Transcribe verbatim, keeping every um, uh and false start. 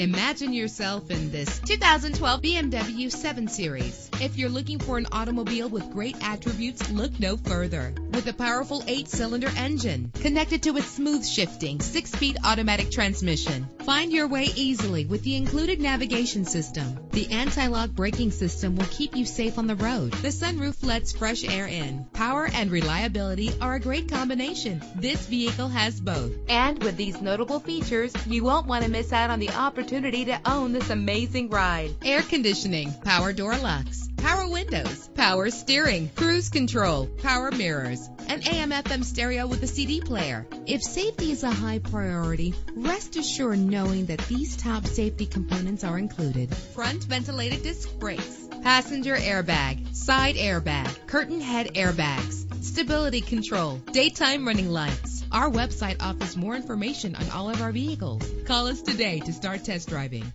Imagine yourself in this two thousand twelve B M W seven series. If you're looking for an automobile with great attributes, look no further. With a powerful eight-cylinder engine connected to a smooth shifting six-speed automatic transmission. Find your way easily with the included navigation system. The anti-lock braking system will keep you safe on the road. The sunroof lets fresh air in. Power and reliability are a great combination. This vehicle has both. And with these notable features, you won't want to miss out on the opportunity to own this amazing ride. Air conditioning, power door locks, power windows, power steering, cruise control, power mirrors, an A M F M stereo with a C D player. If safety is a high priority, rest assured knowing that these top safety components are included. Front ventilated disc brakes, passenger airbag, side airbag, curtain head airbags, stability control, daytime running lights. Our website offers more information on all of our vehicles. Call us today to start test driving.